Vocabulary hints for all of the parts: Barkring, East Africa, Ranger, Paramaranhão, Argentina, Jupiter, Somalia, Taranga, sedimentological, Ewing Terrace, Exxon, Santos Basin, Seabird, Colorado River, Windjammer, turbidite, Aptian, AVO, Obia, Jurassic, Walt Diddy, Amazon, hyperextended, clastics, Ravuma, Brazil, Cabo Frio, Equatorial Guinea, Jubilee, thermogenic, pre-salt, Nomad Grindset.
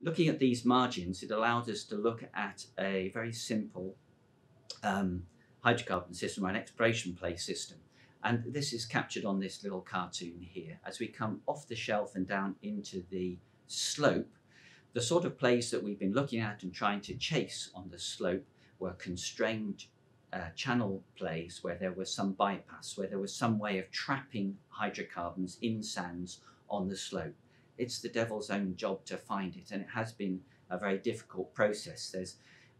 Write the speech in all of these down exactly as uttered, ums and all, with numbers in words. looking at these margins, it allowed us to look at a very simple um, hydrocarbon system, or an exploration play system. And this is captured on this little cartoon here. As we come off the shelf and down into the slope, the sort of plays that we've been looking at and trying to chase on the slope were constrained uh, channel plays where there was some bypass, where there was some way of trapping hydrocarbons in sands on the slope. It's the devil's own job to find it, and it has been a very difficult process. There's,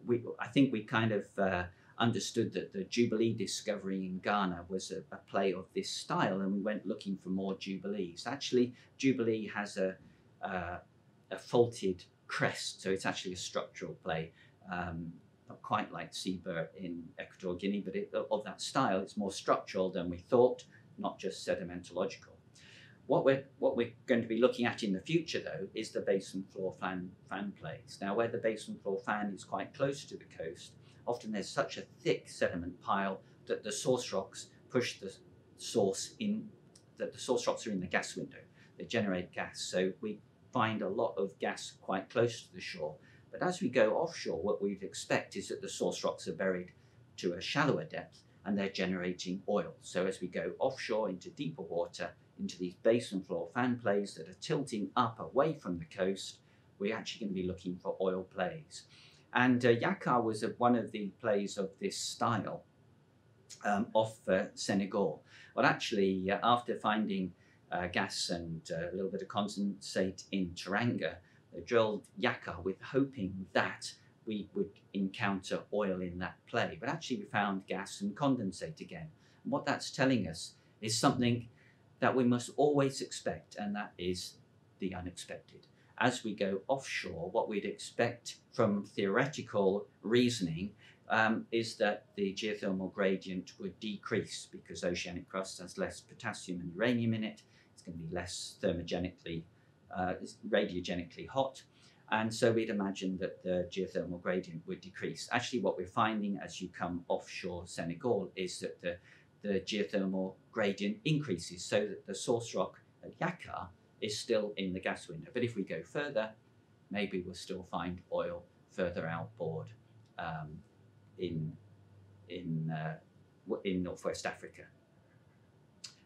we, I think we kind of uh, understood that the Jubilee discovery in Ghana was a, a play of this style, and we went looking for more Jubilees. Actually, Jubilee has a, uh, a faulted crest, so it's actually a structural play, um, not quite like Seabird in Equatorial Guinea, but it, of that style, it's more structural than we thought, not just sedimentological. What we're, what we're going to be looking at in the future, though, is the basin floor fan, fan plays. Now, where the basin floor fan is quite close to the coast, often there's such a thick sediment pile that the source rocks push the source in, that the source rocks are in the gas window. They generate gas, so we find a lot of gas quite close to the shore. But as we go offshore, what we'd expect is that the source rocks are buried to a shallower depth, and they're generating oil. So as we go offshore into deeper water, into these basin floor fan plays that are tilting up away from the coast, we're actually going to be looking for oil plays. And uh, Yakar was a, one of the plays of this style um, off uh, Senegal. Well, actually, uh, after finding uh, gas and uh, a little bit of condensate in Taranga, they drilled Yakar with hoping that we would encounter oil in that play. But actually, we found gas and condensate again. And what that's telling us is something that we must always expect, and that is the unexpected. As we go offshore, what we'd expect from theoretical reasoning um, is that the geothermal gradient would decrease because oceanic crust has less potassium and uranium in it. It's going to be less thermogenically, uh, radiogenically hot. And so we'd imagine that the geothermal gradient would decrease. Actually, what we're finding as you come offshore Senegal is that the, the geothermal gradient increases, so that the source rock at Yakar is still in the gas window. But if we go further, maybe we'll still find oil further outboard um, in, in, uh, in Northwest Africa.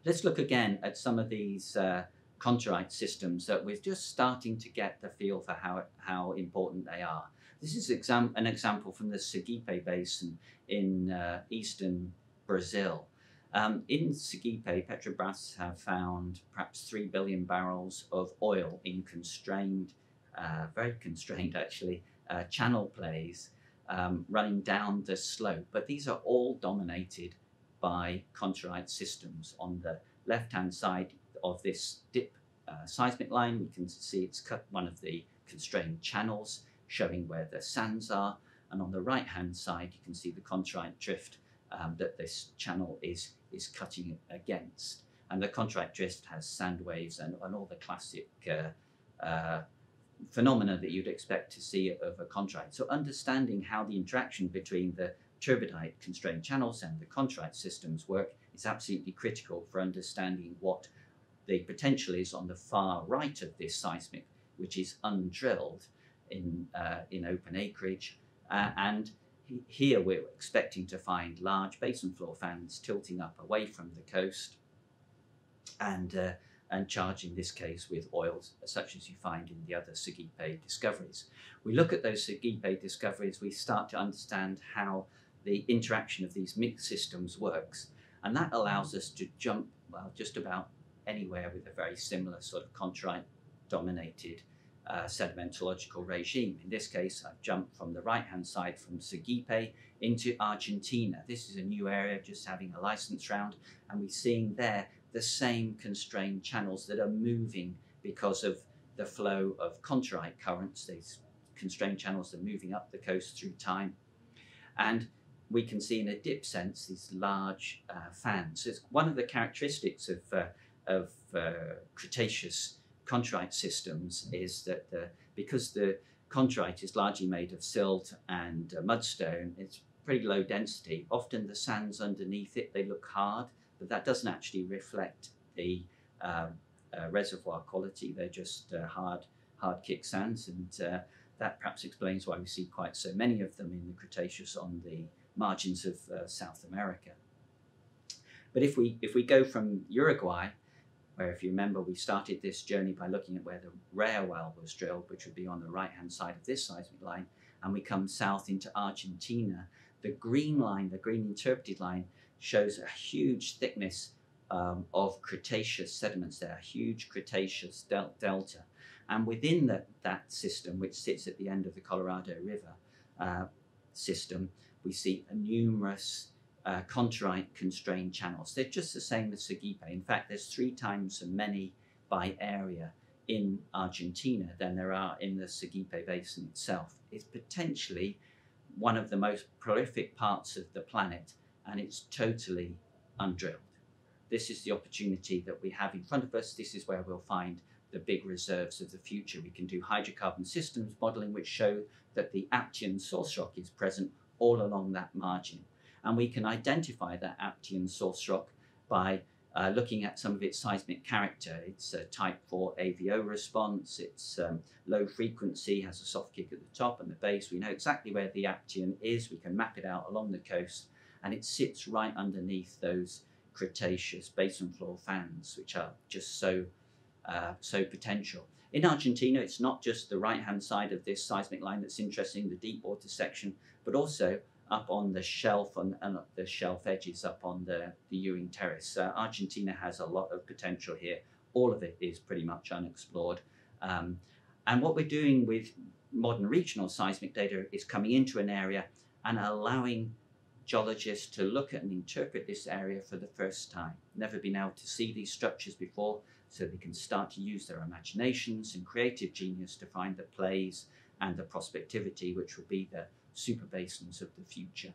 Let's look again at some of these uh, contourite systems that we're just starting to get the feel for how, how important they are. This is exam an example from the Sergipe Basin in uh, eastern Brazil. Um, in Sergipe, Petrobras have found perhaps three billion barrels of oil in constrained, uh, very constrained actually, uh, channel plays um, running down the slope. But these are all dominated by contourite systems. On the left-hand side of this dip uh, seismic line, we can see it's cut one of the constrained channels, showing where the sands are. And on the right-hand side, you can see the contourite drift um, that this channel is is cutting against. And the contourite drift has sand waves and, and all the classic uh, uh, phenomena that you'd expect to see of a contourite. So understanding how the interaction between the turbidite constrained channels and the contourite systems work is absolutely critical for understanding what the potential is on the far right of this seismic, which is undrilled in, uh, in open acreage. Uh, and Here we're expecting to find large basin floor fans tilting up away from the coast and, uh, and charged in this case with oils such as you find in the other Sergipe discoveries. We look at those Sergipe discoveries, we start to understand how the interaction of these mixed systems works, and that allows us to jump well just about anywhere with a very similar sort of contourite dominated Uh, sedimentological regime. In this case, I've jumped from the right-hand side from Sergipe into Argentina. This is a new area just having a license round, and we're seeing there the same constrained channels that are moving because of the flow of contourite currents. These constrained channels are moving up the coast through time, and we can see in a dip sense these large uh, fans. It's one of the characteristics of, uh, of uh, Cretaceous contourite systems is that the, because the contourite is largely made of silt and uh, mudstone, it's pretty low density. Often the sands underneath it, they look hard, but that doesn't actually reflect the uh, uh, reservoir quality. They're just uh, hard, hard kick sands, and uh, that perhaps explains why we see quite so many of them in the Cretaceous on the margins of uh, South America. But if we, if we go from Uruguay, where, if you remember, we started this journey by looking at where the rare well was drilled, which would be on the right-hand side of this seismic line, and we come south into Argentina, the green line, the green interpreted line, shows a huge thickness um, of Cretaceous sediments there, a huge Cretaceous del delta. And within the, that system, which sits at the end of the Colorado River uh, system, we see a numerous Uh, contourite constrained channels. They're just the same as Sergipe. In fact, there's three times as many by area in Argentina than there are in the Sergipe Basin itself. It's potentially one of the most prolific parts of the planet, and it's totally undrilled. This is the opportunity that we have in front of us. This is where we'll find the big reserves of the future. We can do hydrocarbon systems modelling, which show that the Aptian source rock is present all along that margin. And we can identify that Aptian source rock by uh, looking at some of its seismic character. It's a type four A V O response, it's um, low frequency, has a soft kick at the top and the base. We know exactly where the Aptian is, we can map it out along the coast, and it sits right underneath those Cretaceous basin floor fans, which are just so, uh, so potential. In Argentina, it's not just the right-hand side of this seismic line that's interesting, the deep water section, but also up on the shelf and, and up the shelf edges up on the, the Ewing Terrace. Uh, Argentina has a lot of potential here. All of it is pretty much unexplored. Um, and what we're doing with modern regional seismic data is coming into an area and allowing geologists to look at and interpret this area for the first time. Never been able to see these structures before, so they can start to use their imaginations and creative genius to find the plays and the prospectivity, which will be the super basins of the future.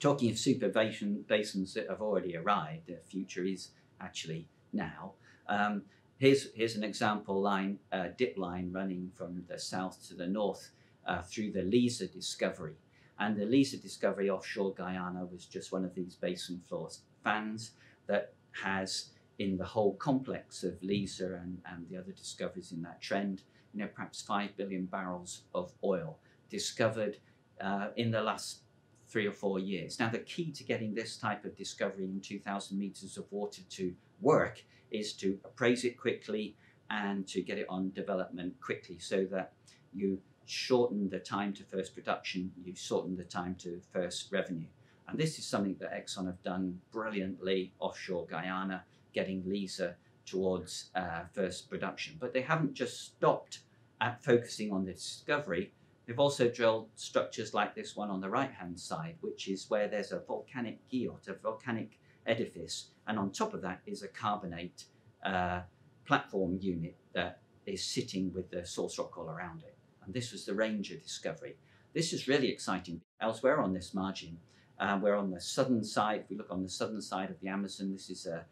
Talking of super basin, basins that have already arrived, the future is actually now. Um, here's, here's an example line, uh, dip line running from the south to the north uh, through the Liza discovery. And the Liza discovery offshore Guyana was just one of these basin floor fans that has, in the whole complex of Liza and, and the other discoveries in that trend, you know, perhaps five billion barrels of oil discovered uh, in the last three or four years. Now, the key to getting this type of discovery in two thousand meters of water to work is to appraise it quickly and to get it on development quickly, so that you shorten the time to first production, you shorten the time to first revenue. And this is something that Exxon have done brilliantly offshore Guyana, getting Liza towards uh, first production. But they haven't just stopped at focusing on the discovery. They've also drilled structures like this one on the right-hand side, which is where there's a volcanic guillote, a volcanic edifice, and on top of that is a carbonate uh, platform unit that is sitting with the source rock all around it. And this was the Ranger discovery. This is really exciting. Elsewhere on this margin, uh, we're on the southern side. If we look on the southern side of the Amazon, this is a,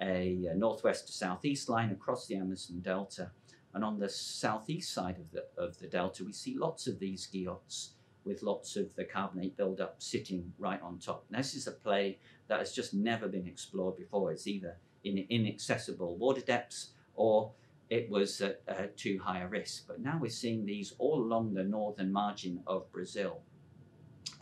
a, a northwest to southeast line across the Amazon Delta. And on the southeast side of the, of the delta, we see lots of these guillotes with lots of the carbonate buildup sitting right on top. Now, this is a play that has just never been explored before. It's either in inaccessible water depths or it was at uh, too high a risk. But now we're seeing these all along the northern margin of Brazil,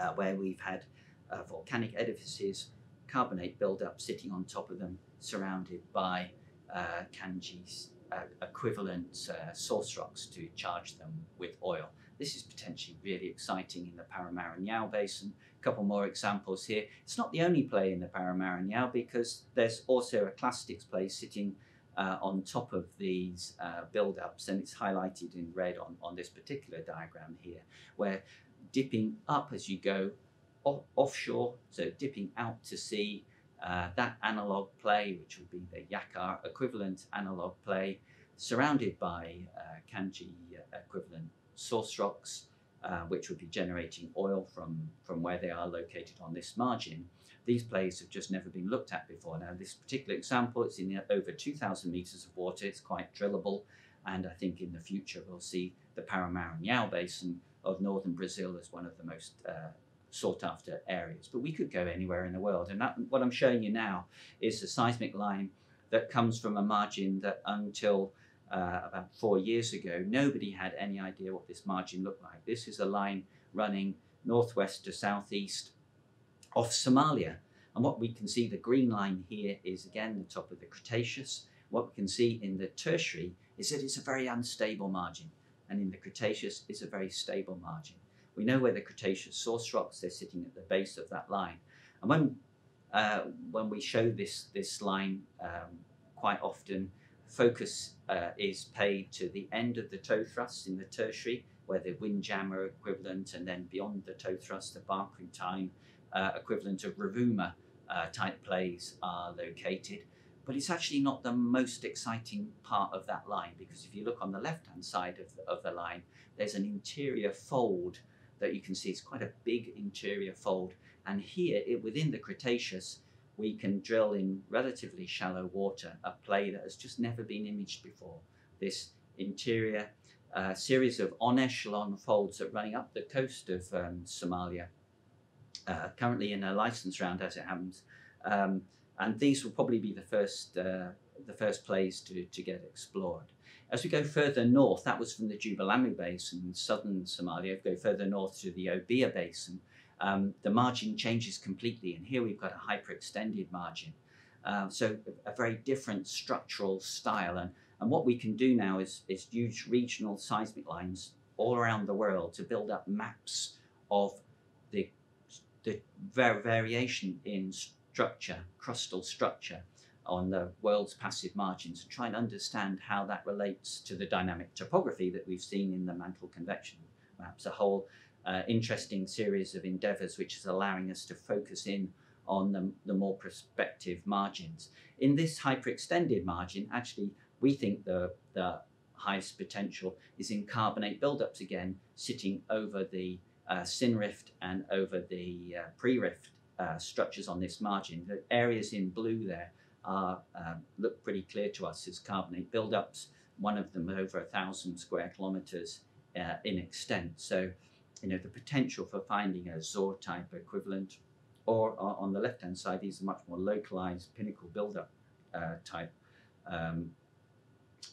uh, where we've had uh, volcanic edifices, carbonate buildup sitting on top of them, surrounded by uh, kanjis. Uh, equivalent uh, source rocks to charge them with oil. This is potentially really exciting in the Paramaranhão Basin. A couple more examples here. It's not the only play in the Paramaranhão, because there's also a clastics play sitting uh, on top of these uh, build-ups, and it's highlighted in red on, on this particular diagram here, where dipping up as you go off offshore, so dipping out to sea, Uh, that analog play, which would be the Yakar equivalent analog play, surrounded by uh, kanji equivalent source rocks, uh, which would be generating oil from, from where they are located on this margin. These plays have just never been looked at before. Now, this particular example, it's in over two thousand meters of water, it's quite drillable, and I think in the future we'll see the Paramaranhão Basin of northern Brazil as one of the most uh, sought after areas, but we could go anywhere in the world. And that, what I'm showing you now is a seismic line that comes from a margin that until uh, about four years ago, nobody had any idea what this margin looked like. This is a line running northwest to southeast off Somalia. And what we can see, the green line here is again the top of the Cretaceous. What we can see in the Tertiary is that it's a very unstable margin. And in the Cretaceous, it's a very stable margin. We know where the Cretaceous source rocks, they're sitting at the base of that line. And when, uh, when we show this, this line, um, quite often, focus uh, is paid to the end of the toe thrust in the Tertiary, where the Windjammer equivalent, and then beyond the toe thrust, the Barkring time uh, equivalent of Ravuma uh, type plays are located. But it's actually not the most exciting part of that line, because if you look on the left-hand side of the, of the line, there's an interior fold that you can see. It's quite a big interior fold. And here, it, within the Cretaceous, we can drill in relatively shallow water a play that has just never been imaged before. This interior uh, series of on-echelon folds that are running up the coast of um, Somalia, uh, currently in a license round, as it happens. Um, And these will probably be the first, uh, the first plays to, to get explored. As we go further north, that was from the Jubilee Basin in southern Somalia. If we go further north to the Obia Basin, um, the margin changes completely. And here we've got a hyperextended margin. Uh, so a very different structural style. And, and what we can do now is, is use regional seismic lines all around the world to build up maps of the, the var variation in structure, crustal structure on the world's passive margins, and try and understand how that relates to the dynamic topography that we've seen in the mantle convection maps. A whole uh, interesting series of endeavors which is allowing us to focus in on the, the more prospective margins. In this hyperextended margin, actually, we think the, the highest potential is in carbonate buildups again, sitting over the uh, synrift and over the uh, pre-rift Uh, structures on this margin. The areas in blue there are, uh, look pretty clear to us as carbonate buildups, one of them over a thousand square kilometers uh, in extent. So, you know, the potential for finding a Zor type equivalent, or uh, on the left hand side, these are much more localized pinnacle buildup uh, type um,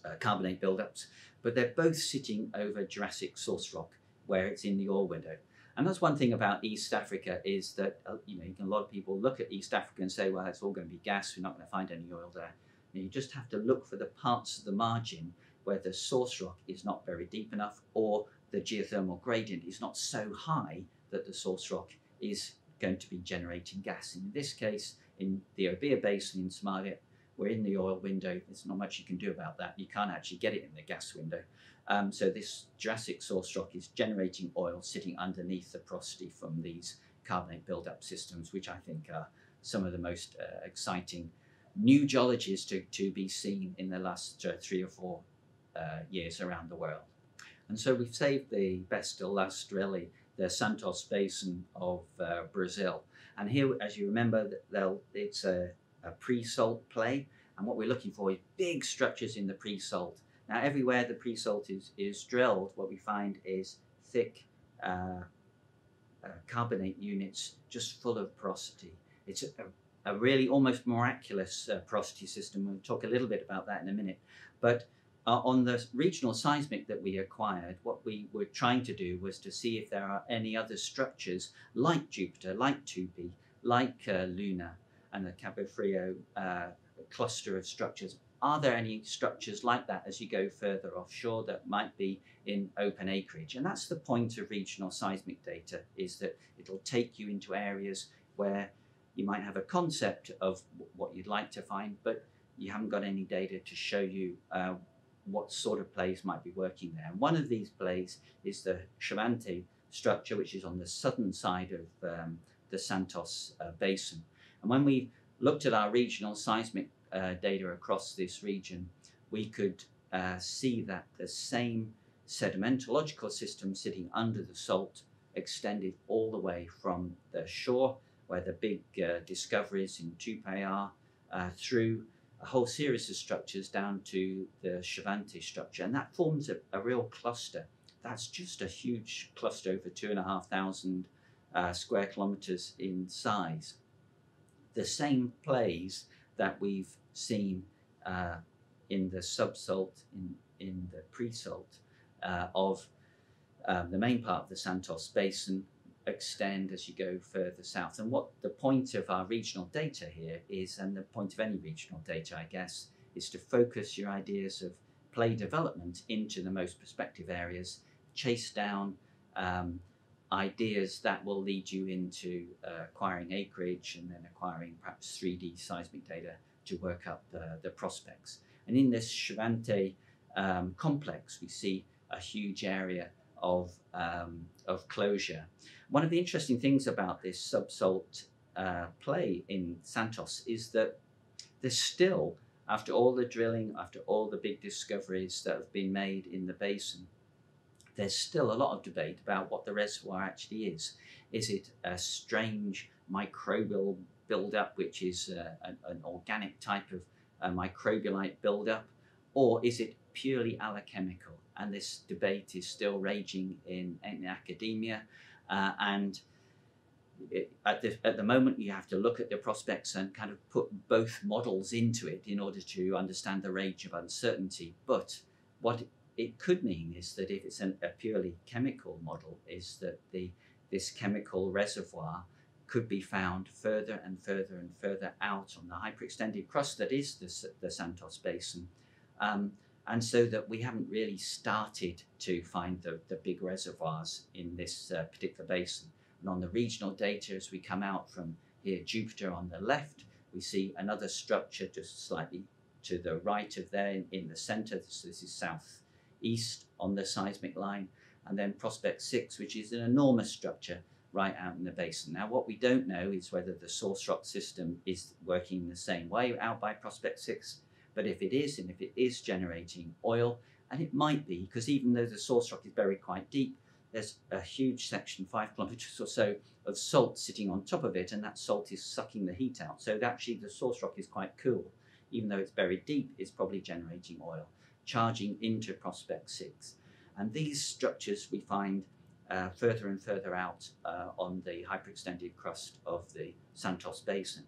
uh, carbonate buildups, but they're both sitting over Jurassic source rock where it's in the ore window. And that's one thing about East Africa, is that, you know, you can, a lot of people look at East Africa and say, well, it's all going to be gas, we're not going to find any oil there. And you just have to look for the parts of the margin where the source rock is not buried deep enough, or the geothermal gradient is not so high that the source rock is going to be generating gas. And in this case, in the Obia Basin in Somalia, we're in the oil window. There's not much you can do about that. You can't actually get it in the gas window. Um, so this Jurassic source rock is generating oil sitting underneath the porosity from these carbonate buildup systems, which I think are some of the most uh, exciting new geologies to, to be seen in the last uh, three or four uh, years around the world. And so we've saved the best till last, really, the Santos Basin of uh, Brazil. And here, as you remember, they'll, it's a, a pre-salt play. And what we're looking for is big structures in the pre-salt. Now, everywhere the pre-salt is, is drilled, what we find is thick uh, uh, carbonate units just full of porosity. It's a, a really almost miraculous uh, porosity system. We'll talk a little bit about that in a minute. But uh, on the regional seismic that we acquired, what we were trying to do was to see if there are any other structures like Jupiter, like Tupi, like uh, Luna, and the Cabo Frio uh, cluster of structures. Are there any structures like that as you go further offshore that might be in open acreage? And that's the point of regional seismic data, is that it'll take you into areas where you might have a concept of what you'd like to find, but you haven't got any data to show you uh, what sort of plays might be working there. And one of these plays is the Chavante structure, which is on the southern side of um, the Santos uh, Basin. And when we looked at our regional seismic Uh, data across this region, we could uh, see that the same sedimentological system sitting under the salt extended all the way from the shore, where the big uh, discoveries in Tupi are, uh, through a whole series of structures down to the Chavante structure. And that forms a, a real cluster. That's just a huge cluster, over two and a half thousand uh, square kilometers in size. The same plays that we've seen uh, in the subsalt in in the pre-salt uh, of um, the main part of the Santos Basin extend as you go further south. And what the point of our regional data here is, and the point of any regional data, I guess, is to focus your ideas of play development into the most prospective areas, chase down um, ideas that will lead you into uh, acquiring acreage and then acquiring perhaps three D seismic data to work up uh, the prospects. And in this Chavante um, complex, we see a huge area of, um, of closure. One of the interesting things about this subsalt uh, play in Santos is that there's still, after all the drilling, after all the big discoveries that have been made in the basin, there's still a lot of debate about what the reservoir actually is. Is it a strange microbial buildup, which is uh, an, an organic type of uh, microbialite buildup, or is it purely allochemical? And this debate is still raging in, in academia. Uh, and it, at, the, at the moment, you have to look at the prospects and kind of put both models into it in order to understand the range of uncertainty. But what it could mean is that if it's an, a purely chemical model, is that the, this chemical reservoir could be found further and further and further out on the hyperextended crust that is the, the Santos Basin. Um, and so that we haven't really started to find the, the big reservoirs in this uh, particular basin. And on the regional data, as we come out from here, Jupiter on the left, we see another structure just slightly to the right of there in, in the center. So this is south east on the seismic line, and then prospect six, which is an enormous structure right out in the basin. Now, what we don't know is whether the source rock system is working the same way out by prospect six, but if it is, and if it is generating oil, and it might be, because even though the source rock is buried quite deep, there's a huge section, five kilometers or so, of salt sitting on top of it, and that salt is sucking the heat out. So actually the source rock is quite cool. Even though it's buried deep, it's probably generating oil, charging into prospect six. And these structures we find uh, further and further out uh, on the hyperextended crust of the Santos Basin.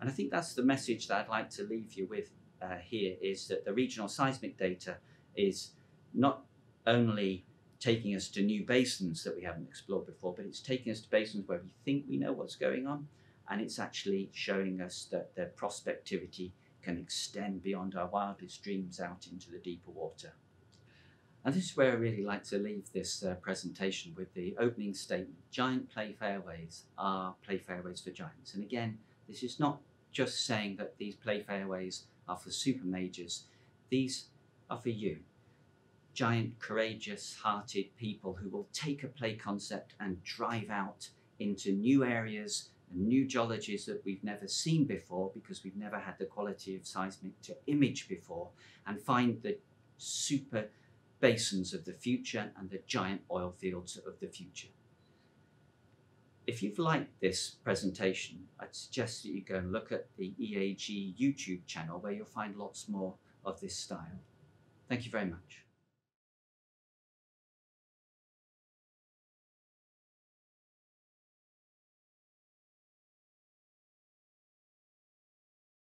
And I think that's the message that I'd like to leave you with uh, here, is that the regional seismic data is not only taking us to new basins that we haven't explored before, but it's taking us to basins where we think we know what's going on, and it's actually showing us that their prospectivity can extend beyond our wildest dreams out into the deeper water. And this is where I really like to leave this uh, presentation with the opening statement: giant play fairways are play fairways for giants. And again, this is not just saying that these play fairways are for super majors. These are for you, giant, courageous-hearted people who will take a play concept and drive out into new areas and new geologies that we've never seen before, because we've never had the quality of seismic to image before, and find the super basins of the future and the giant oil fields of the future. If you've liked this presentation, I'd suggest that you go and look at the E A G YouTube channel, where you'll find lots more of this style. Thank you very much.